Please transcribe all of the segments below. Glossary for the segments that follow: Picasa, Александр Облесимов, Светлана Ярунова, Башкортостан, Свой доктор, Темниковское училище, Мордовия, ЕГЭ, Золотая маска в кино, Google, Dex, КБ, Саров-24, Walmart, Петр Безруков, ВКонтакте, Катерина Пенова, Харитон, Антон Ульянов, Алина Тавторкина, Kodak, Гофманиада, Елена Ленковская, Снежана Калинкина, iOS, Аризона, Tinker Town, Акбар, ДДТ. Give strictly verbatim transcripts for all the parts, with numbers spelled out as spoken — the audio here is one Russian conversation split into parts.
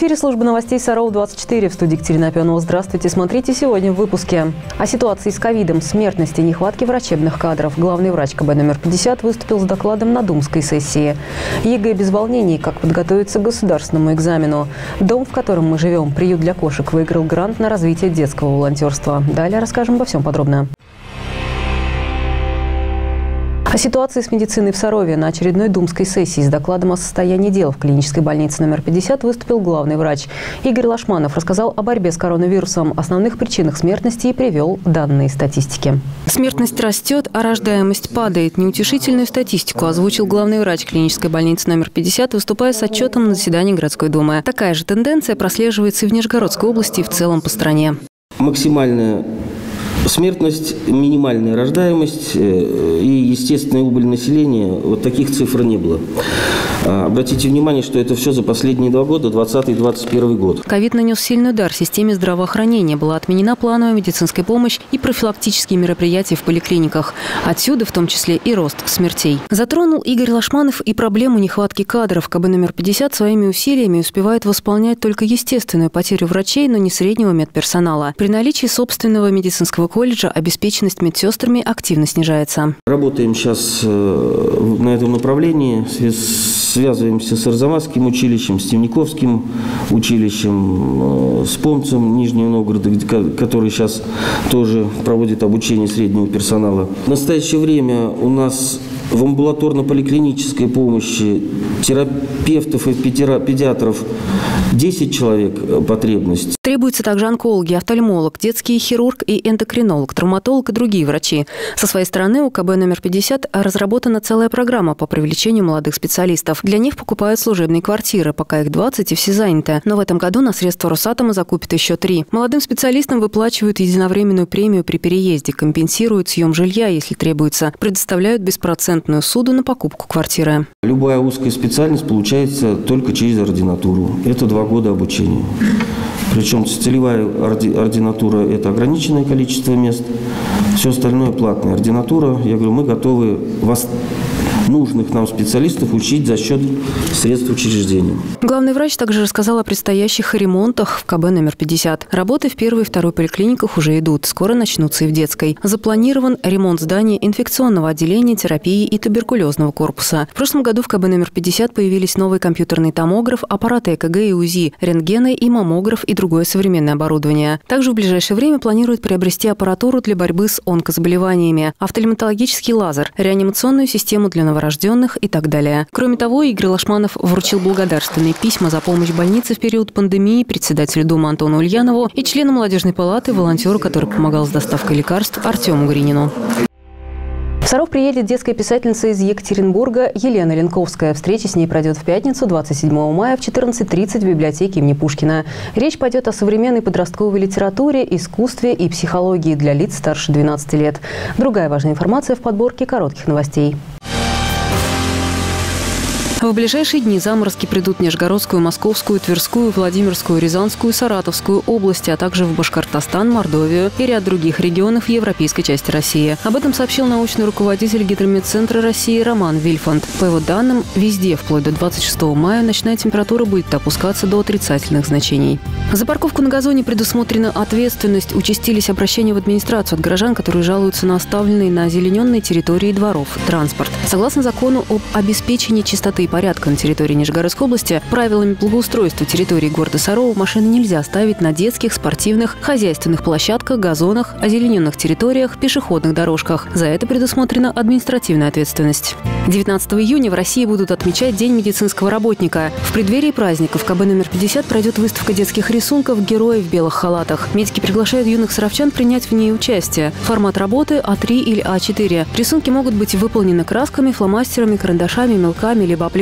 В эфире служба новостей Саров двадцать четыре. В студии Катерина Пенова. Здравствуйте. Смотрите сегодня в выпуске. О ситуации с ковидом, смертности, нехватке врачебных кадров. Главный врач КБ номер пятьдесят выступил с докладом на думской сессии. ЕГЭ без волнений. Как подготовиться к государственному экзамену. Дом, в котором мы живем, приют для кошек, выиграл грант на развитие детского волонтерства. Далее расскажем обо всем подробно. О ситуации с медициной в Сарове на очередной думской сессии с докладом о состоянии дел в клинической больнице номер пятьдесят выступил главный врач. Игорь Лашманов рассказал о борьбе с коронавирусом, основных причинах смертности и привел данные статистики. Смертность растет, а рождаемость падает. Неутешительную статистику озвучил главный врач клинической больницы номер пятьдесят, выступая с отчетом на заседании городской думы. Такая же тенденция прослеживается и в Нижегородской области, и в целом по стране. Максимальная смертность, минимальная рождаемость и естественная убыль населения, вот таких цифр не было. Обратите внимание, что это все за последние два года, двадцатый — двадцать первый год. Ковид нанес сильный удар системе здравоохранения. Была отменена плановая медицинская помощь и профилактические мероприятия в поликлиниках. Отсюда в том числе и рост смертей. Затронул Игорь Лашманов и проблему нехватки кадров. КБ номер пятьдесят своими усилиями успевает восполнять только естественную потерю врачей, но не среднего медперсонала. При наличии собственного медицинского колледжа обеспеченность медсестрами активно снижается. Работаем сейчас на этом направлении. Связываемся с Арзамасским училищем, с Темниковским училищем, с Помцем Нижнего Новгорода, который сейчас тоже проводит обучение среднего персонала. В настоящее время у нас в амбулаторно-поликлинической помощи терапевтов и педиатров десять человек потребность. Требуются также онкологи, офтальмолог, детский хирург и эндокринолог, травматолог и другие врачи. Со своей стороны у КБ номер пятьдесят разработана целая программа по привлечению молодых специалистов. Для них покупают служебные квартиры, пока их двадцать и все заняты. Но в этом году на средства Росатома закупят еще три. Молодым специалистам выплачивают единовременную премию при переезде, компенсируют съем жилья, если требуется, предоставляют беспроцентную суду на покупку квартиры. Любая узкая специальность получается только через ординатуру. Это два года обучения. Причем целевая ординатура – это ограниченное количество мест, все остальное – платная ординатура. Я говорю, мы готовы вас... нужных нам специалистов учить за счет средств учреждения. Главный врач также рассказал о предстоящих ремонтах в КБ номер пятьдесят. Работы в первой и второй поликлиниках уже идут. Скоро начнутся и в детской. Запланирован ремонт здания инфекционного отделения, терапии и туберкулезного корпуса. В прошлом году в КБ номер пятьдесят появились новый компьютерный томограф, аппараты ЭКГ и УЗИ, рентгены и маммограф и другое современное оборудование. Также в ближайшее время планируют приобрести аппаратуру для борьбы с онкозаболеваниями, офтальматологический лазер, реанимационную систему для новорожденных рожденных и так далее. Кроме того, Игорь Лашманов вручил благодарственные письма за помощь больнице в период пандемии председателю Думы Антону Ульянову и члену молодежной палаты, волонтеру, который помогал с доставкой лекарств, Артему Гринину. В Саров приедет детская писательница из Екатеринбурга Елена Ленковская. Встреча с ней пройдет в пятницу, двадцать седьмого мая, в четырнадцать тридцать в библиотеке имени Пушкина. Речь пойдет о современной подростковой литературе, искусстве и психологии для лиц старше двенадцати лет. Другая важная информация в подборке коротких новостей. В ближайшие дни заморозки придут в Нижегородскую, Московскую, Тверскую, Владимирскую, Рязанскую, Саратовскую области, а также в Башкортостан, Мордовию и ряд других регионов европейской части России. Об этом сообщил научный руководитель Гидрометцентра России Роман Вильфанд. По его данным, везде вплоть до двадцать шестого мая ночная температура будет опускаться до отрицательных значений. За парковку на газоне предусмотрена ответственность. Участились обращения в администрацию от горожан, которые жалуются на оставленные на озелененной территории дворов транспорт. Согласно закону об обеспечении чистоты порядка на территории Нижегородской области, правилами благоустройства территории города Сарова машины нельзя ставить на детских, спортивных, хозяйственных площадках, газонах, озелененных территориях, пешеходных дорожках. За это предусмотрена административная ответственность. девятнадцатого июня в России будут отмечать День медицинского работника. В преддверии праздников КБ номер пятьдесят пройдет выставка детских рисунков героев в белых халатах. Медики приглашают юных саровчан принять в ней участие. Формат работы А три или А четыре. Рисунки могут быть выполнены красками, фломастерами, карандашами, мелками, либо аппликацией.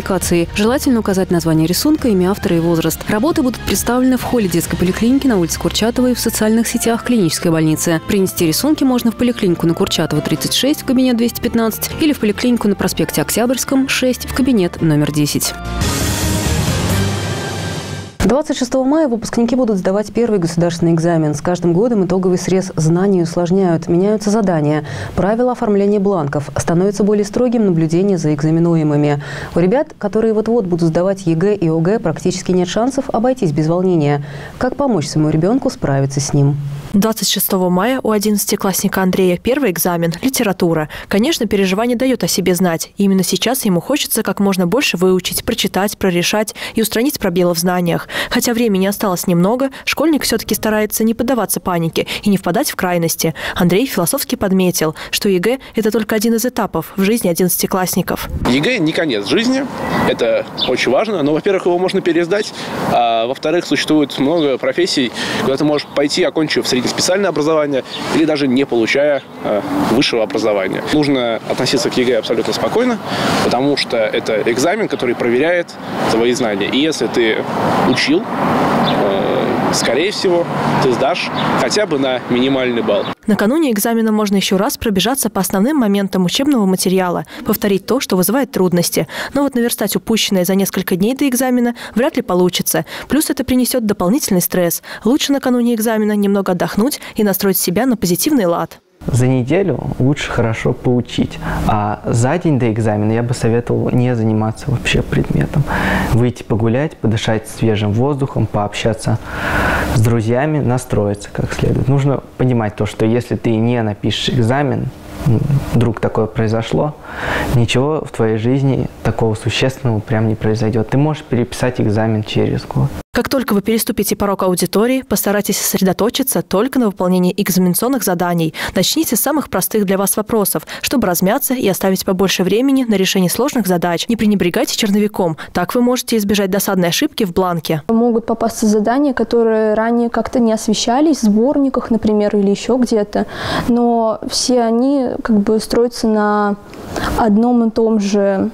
Желательно указать название рисунка, имя автора и возраст. Работы будут представлены в холле детской поликлиники на улице Курчатова и в социальных сетях клинической больницы. Принести рисунки можно в поликлинику на Курчатова тридцать шесть в кабинет двести пятнадцать или в поликлинику на проспекте Октябрьском шесть в кабинет номер десять. двадцать шестого мая выпускники будут сдавать первый государственный экзамен. С каждым годом итоговый срез знаний усложняют, меняются задания. Правила оформления бланков становятся более строгим наблюдение за экзаменуемыми. У ребят, которые вот-вот будут сдавать ЕГЭ и ОГЭ, практически нет шансов обойтись без волнения. Как помочь своему ребенку справиться с ним? двадцать шестого мая у одиннадцатиклассника Андрея первый экзамен – литература. Конечно, переживание дает о себе знать. И именно сейчас ему хочется как можно больше выучить, прочитать, прорешать и устранить пробелы в знаниях. Хотя времени осталось немного, школьник все-таки старается не поддаваться панике и не впадать в крайности. Андрей философски подметил, что ЕГЭ – это только один из этапов в жизни одиннадцатиклассников. ЕГЭ – не конец жизни, это очень важно. Но, во-первых, его можно пересдать, а во-вторых, существует много профессий, куда ты можешь пойти, окончив среднее специальное образование или даже не получая э, высшего образования. Нужно относиться к ЕГЭ абсолютно спокойно, потому что это экзамен, который проверяет твои знания. И если ты учил, э, скорее всего, ты сдашь хотя бы на минимальный балл. Накануне экзамена можно еще раз пробежаться по основным моментам учебного материала, повторить то, что вызывает трудности. Но вот наверстать упущенное за несколько дней до экзамена вряд ли получится. Плюс это принесет дополнительный стресс. Лучше накануне экзамена немного отдохнуть и настроить себя на позитивный лад. За неделю лучше хорошо поучить, а за день до экзамена я бы советовал не заниматься вообще предметом. Выйти погулять, подышать свежим воздухом, пообщаться с друзьями, настроиться как следует. Нужно понимать то, что если ты не напишешь экзамен, вдруг такое произошло, ничего в твоей жизни такого существенного прям не произойдет. Ты можешь переписать экзамен через год. Как только вы переступите порог аудитории, постарайтесь сосредоточиться только на выполнении экзаменационных заданий. Начните с самых простых для вас вопросов, чтобы размяться и оставить побольше времени на решение сложных задач. Не пренебрегайте черновиком, так вы можете избежать досадной ошибки в бланке. Могут попасться задания, которые ранее как-то не освещались, в сборниках, например, или еще где-то. Но все они как бы строятся на одном и том же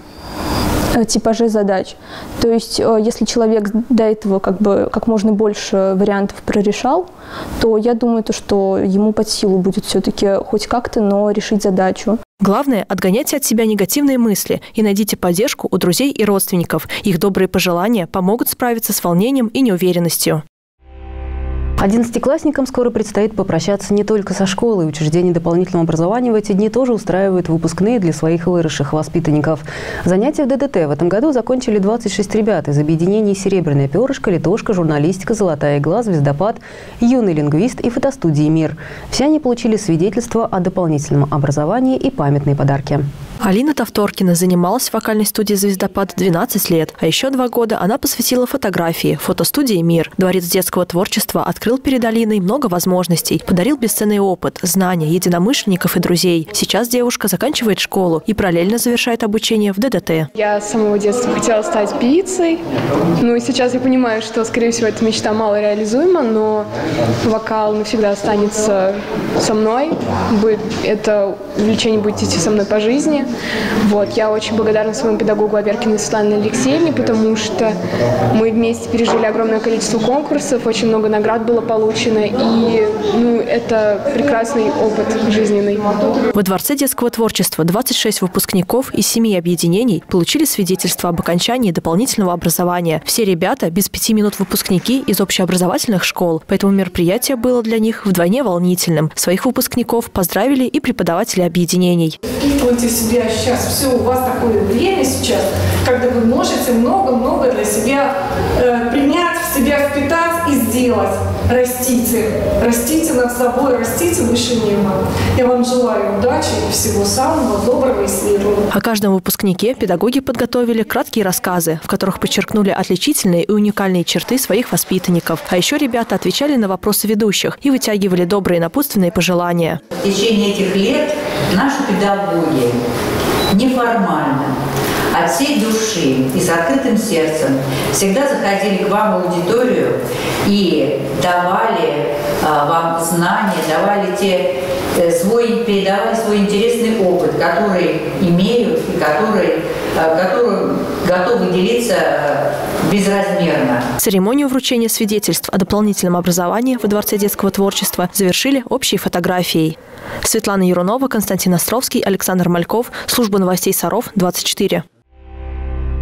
типажи задач. То есть, если человек до этого как бы как можно больше вариантов прорешал, то я думаю, то, что ему под силу будет все-таки хоть как-то, но решить задачу. Главное, отгоняйте от себя негативные мысли и найдите поддержку у друзей и родственников. Их добрые пожелания помогут справиться с волнением и неуверенностью. Одиннадцатиклассникам скоро предстоит попрощаться не только со школой. Учреждения дополнительного образования в эти дни тоже устраивают выпускные для своих выросших воспитанников. Занятия в ДДТ в этом году закончили двадцать шесть ребят из объединений «Серебряное перышко», «Литошка», «Журналистика», «Золотая игла», «Звездопад», «Юный лингвист» и фотостудии «Мир». Все они получили свидетельство о дополнительном образовании и памятные подарки. Алина Тавторкина занималась в вокальной студии «Звездопад» двенадцать лет, а еще два года она посвятила фотографии фотостудии «Мир». Дворец детского творчества открыл перед Алиной много возможностей, подарил бесценный опыт, знания, единомышленников и друзей. Сейчас девушка заканчивает школу и параллельно завершает обучение в ДДТ. Я с самого детства хотела стать певицей. Ну и сейчас я понимаю, что, скорее всего, эта мечта мало реализуема, но вокал навсегда останется со мной. Это увлечение будет идти со мной по жизни. Вот, я очень благодарна своему педагогу Аверкину Светлане Алексеевне, потому что мы вместе пережили огромное количество конкурсов, очень много наград было получено, и ну, это прекрасный опыт жизненный. Во Дворце детского творчества двадцать шесть выпускников из семи объединений получили свидетельство об окончании дополнительного образования. Все ребята без пяти минут выпускники из общеобразовательных школ, поэтому мероприятие было для них вдвойне волнительным. Своих выпускников поздравили и преподаватели объединений. Сейчас все у вас такое время сейчас, когда вы можете много-много для себя э, принять, в себя впитать и сделать. Растите, растите над собой, растите выше неба. Я вам желаю удачи и всего самого доброго и светлого. О каждом выпускнике педагоги подготовили краткие рассказы, в которых подчеркнули отличительные и уникальные черты своих воспитанников. А еще ребята отвечали на вопросы ведущих и вытягивали добрые напутственные пожелания. В течение этих лет наши педагоги неформально, от всей души и с открытым сердцем всегда заходили к вам в аудиторию и давали а, вам знания, давали те, э, свой, передавали свой интересный опыт, который имеют и который, а, который готовы делиться безразмерно. Церемонию вручения свидетельств о дополнительном образовании во Дворце детского творчества завершили общей фотографией. Светлана Ярунова, Константин Островский, Александр Мальков. Служба новостей Саров двадцать четыре.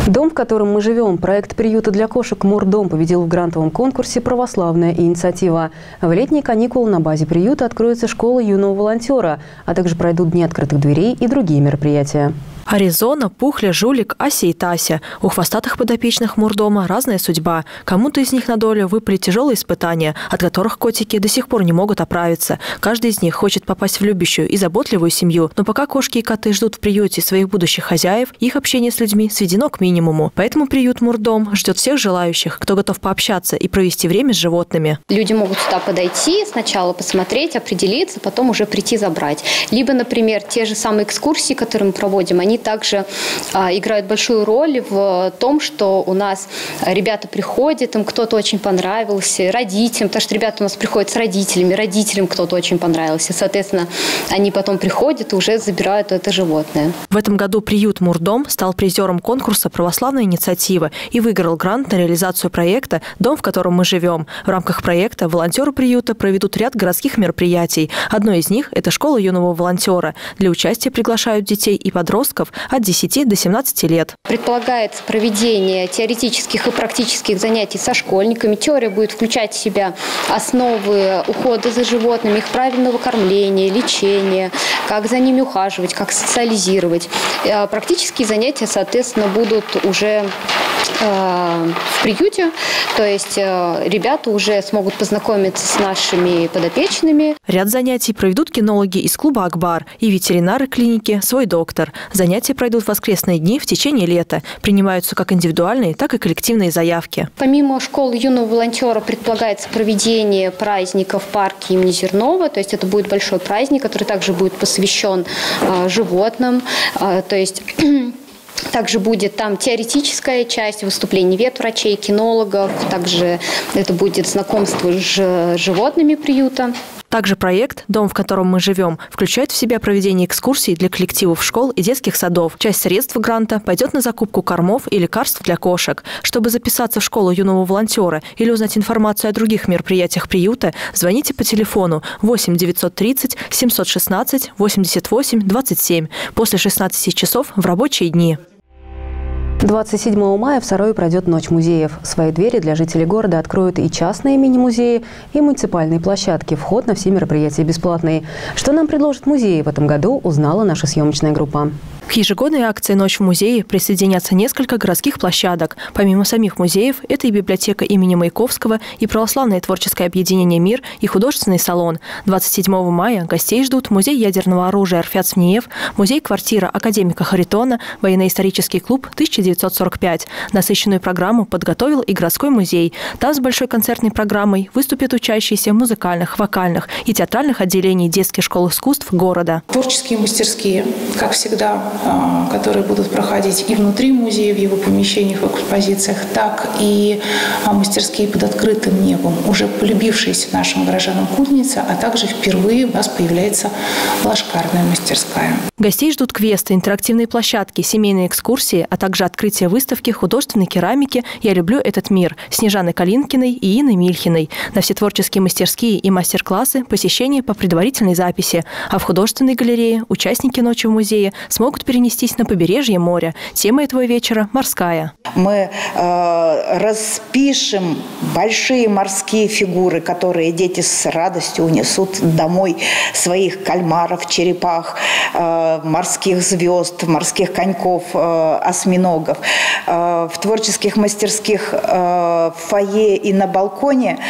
Дом, в котором мы живем, проект приюта для кошек «Мурдом» победил в грантовом конкурсе «Православная инициатива». В летние каникулы на базе приюта откроется школа юного волонтера, а также пройдут дни открытых дверей и другие мероприятия. Аризона, Пухля, Жулик, Ася и Тася. У хвостатых подопечных «Мурдома» разная судьба. Кому-то из них на долю выпали тяжелые испытания, от которых котики до сих пор не могут оправиться. Каждый из них хочет попасть в любящую и заботливую семью. Но пока кошки и коты ждут в приюте своих будущих хозяев, их общение с людьми сведено к минимуму. Поэтому приют «Мурдом» ждет всех желающих, кто готов пообщаться и провести время с животными. Люди могут сюда подойти, сначала посмотреть, определиться, потом уже прийти забрать. Либо, например, те же самые экскурсии, которые мы проводим, они Они также а, играют большую роль в том, что у нас ребята приходят, им кто-то очень понравился, родителям, потому что ребята у нас приходят с родителями, родителям кто-то очень понравился. Соответственно, они потом приходят и уже забирают это животное. В этом году приют «Мурдом» стал призером конкурса «Православная инициатива» и выиграл грант на реализацию проекта «Дом, в котором мы живем». В рамках проекта волонтеры приюта проведут ряд городских мероприятий. Одно из них – это школа юного волонтера. Для участия приглашают детей и подростков от десяти до семнадцати лет. Предполагается проведение теоретических и практических занятий со школьниками. Теория будет включать в себя основы ухода за животными, их правильного кормления, лечения, как за ними ухаживать, как социализировать. Практические занятия, соответственно, будут уже в приюте, то есть ребята уже смогут познакомиться с нашими подопечными. Ряд занятий проведут кинологи из клуба «Акбар» и ветеринары клиники «Свой доктор». Занятия пройдут в воскресные дни в течение лета. Принимаются как индивидуальные, так и коллективные заявки. Помимо школы юного волонтера предполагается проведение праздника в парке имени Зернова, то есть это будет большой праздник, который также будет посвящен э, животным, э, то есть... Также будет там теоретическая часть, выступлений ветврачей, кинологов. Также это будет знакомство с животными приюта. Также проект «Дом, в котором мы живем» включает в себя проведение экскурсий для коллективов школ и детских садов. Часть средств гранта пойдет на закупку кормов и лекарств для кошек. Чтобы записаться в школу юного волонтера или узнать информацию о других мероприятиях приюта, звоните по телефону восемь девятьсот тридцать семьсот шестнадцать восемьдесят восемь двадцать семь после шестнадцати часов в рабочие дни. двадцать седьмого мая в Сарове пройдет Ночь музеев. Свои двери для жителей города откроют и частные мини-музеи, и муниципальные площадки. Вход на все мероприятия бесплатный. Что нам предложат музеи в этом году, узнала наша съемочная группа. К ежегодной акции «Ночь в музее» присоединятся несколько городских площадок. Помимо самих музеев, это и библиотека имени Маяковского, и православное творческое объединение «Мир», и художественный салон. двадцать седьмого мая гостей ждут музей ядерного оружия «эр эф я ц в эн и э ф», музей-квартира академика Харитона, военно-исторический клуб «тысяча девятьсот сорок пять». Насыщенную программу подготовил и городской музей. Там с большой концертной программой выступят учащиеся музыкальных, вокальных и театральных отделений детских школ искусств города. Творческие мастерские, как всегда, которые будут проходить и внутри музея, в его помещениях, в экспозициях, так и мастерские под открытым небом, уже полюбившиеся нашим горожанам клубница, а также впервые у нас появляется лошкарная мастерская. Гостей ждут квесты, интерактивные площадки, семейные экскурсии, а также открытие выставки художественной керамики «Я люблю этот мир» Снежаны Калинкиной и Инны Мильхиной. На все творческие мастерские и мастер-классы посещение по предварительной записи, а в художественной галерее участники «Ночи в музее» смогут перенестись на побережье моря. Тема этого вечера – морская. Мы э, распишем большие морские фигуры, которые дети с радостью унесут домой: своих кальмаров, черепах, э, морских звезд, морских коньков, э, осьминогов. Э, в творческих мастерских э, фойе и на балконе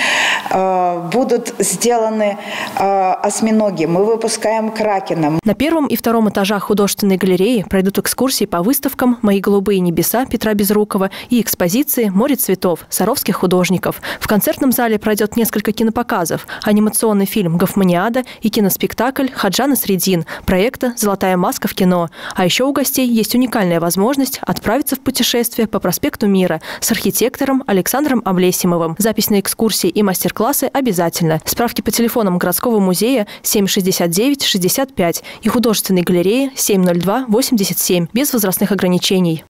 э, будут сделаны э, осьминоги. Мы выпускаем кракена. На первом и втором этажах художественной галереи пройдут экскурсии по выставкам «Мои голубые небеса» Петра Безрукова и экспозиции «Море цветов» саровских художников. В концертном зале пройдет несколько кинопоказов, анимационный фильм «Гофманиада» и киноспектакль «Хаджана Средин» проекта «Золотая маска в кино». А еще у гостей есть уникальная возможность отправиться в путешествие по проспекту Мира с архитектором Александром Облесимовым. Запись на экскурсии и мастер-классы обязательно. Справки по телефонам городского музея семь шестьдесят девять шестьдесят пять и художественной галереи семь ноль два восемьдесят семь без возрастных ограничений.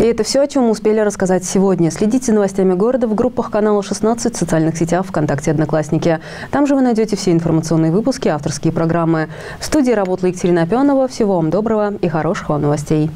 И это все, о чем мы успели рассказать сегодня. Следите за новостями города в группах канала шестнадцать, в социальных сетях ВКонтакте, Одноклассники. Там же вы найдете все информационные выпуски, авторские программы. В студии работала Катерина Пенова. Всего вам доброго и хороших вам новостей.